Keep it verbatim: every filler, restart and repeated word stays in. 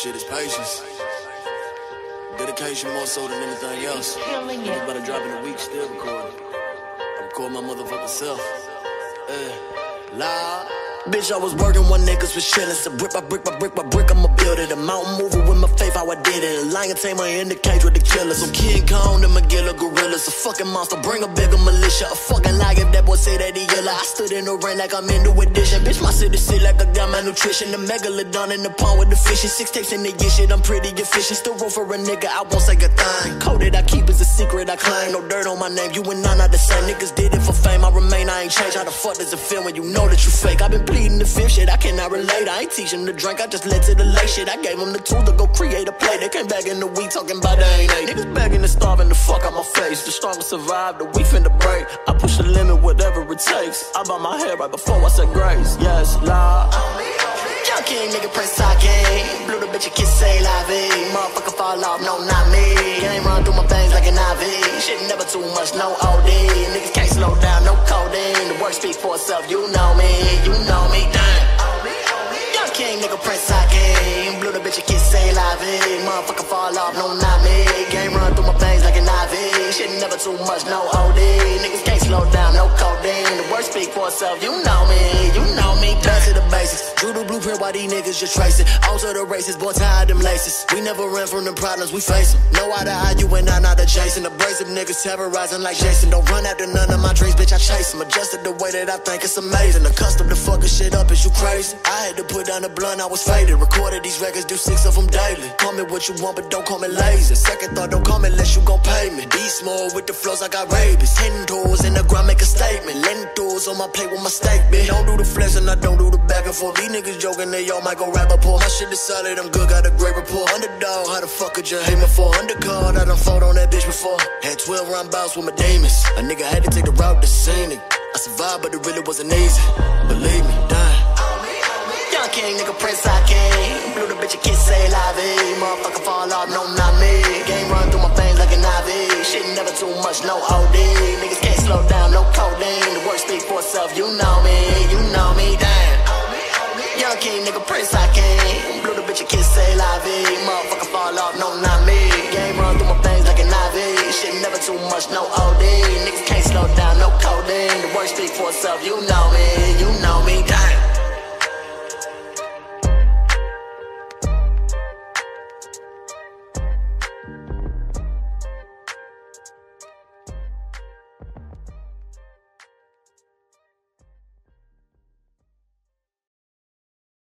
Shit is patience. Dedication more so than anything else. I'm about to drop in a week, still recording. I'm recording my motherfucking self. Uh, la. Bitch, I was working when niggas was chillin'. So brick by brick by brick by brick, I'ma build it. A mountain mover with my faith, how I did it. A lion tamer in the cage with the killers. I'm King Kong and McGilla gorillas. A fucking monster, bring a bigger militia. A fucking lie if that boy say that he yellow. I stood in the rain like I'm in New Edition. Bitch, my city sit like I got my nutrition. The megalodon in the pond with the fishes. Six tapes in the year shit, I'm pretty efficient. Still roll for a nigga, I won't say a thing. Code that I keep is a secret I claim. No dirt on my name, you and I not the same. Niggas did it for fame, I remain, I ain't changed. How the fuck does it feel when you know that you fake? I've been bleeding the fifth, shit, I cannot relate. I ain't teaching to drink, I just led to the late shit. I gave them the tool to go create a play. They came back in the week talking about they ain't eight. Niggas begging and starving the fuck out my face. The strongest survive, the weak finna break. I push the limit, whatever it takes. I bought my hair right before I said grace. Yes, la. Young king, nigga, press sake. Blew the bitch a kiss, say la vie. Motherfucker fall off, no, not me. Game run through my veins like an I V. Shit never too much, no O D. Niggas can't slow down, no codeine. The work speaks for itself, you know me, you know. Motherfucker fall off, no, not me. Game run through my veins like an I V. Shit never too much, no O D. Niggas can't slow down, no codeine. The word speak for itself, you know me, you know me. Back to the basics, drew the blueprint while these niggas just trace it. All to the races, boy, tired them laces. We never ran from them problems, we face them. No eye to eye, you and I not adjacent. Abrasive niggas terrorizing like Jason. Don't run after none of my dreams, bitch, I chase them. Adjusted the way that I think, it's amazing. Accustomed to fucking shit up, is you crazy? I had to put down the blunt, I was faded. Recorded these records, do six of them daily. Call me what you want, but don't call me lazy. Second thought, don't call me unless you gon' pay me. These small with the flows, I got rabies. Ten doors in the ground, make a statement. Lend doors on my plate with my steak, bitch. Don't do the flesh and I don't do the back and forth. These niggas joking, they all might go rappaport. My shit is solid, I'm good, got a great rapport. Underdog, how the fuck could you hate me for? Undercard, I done fought on that bitch before. Had twelve round bouts with my demons. A nigga had to take the route to scenic. I survived, but it really wasn't easy. Believe me, die. Young king, nigga, press I came. Blew the bitch a kiss, say la vie. Motherfucker fall off, no, not me. Game run through my veins like an I V. Shit never too much, no O D. Niggas can't slow down, no codeine. The work speaks for itself, you know me, you know me, damn. Young king, nigga, press I came. Blew the bitch a kiss, say la vie. Motherfucker fall off, no, not me. Game run through my veins like an I V. Shit never too much, no O D. Niggas can't slow down, no codeine. The work speaks for itself, you know me, you know me, damn.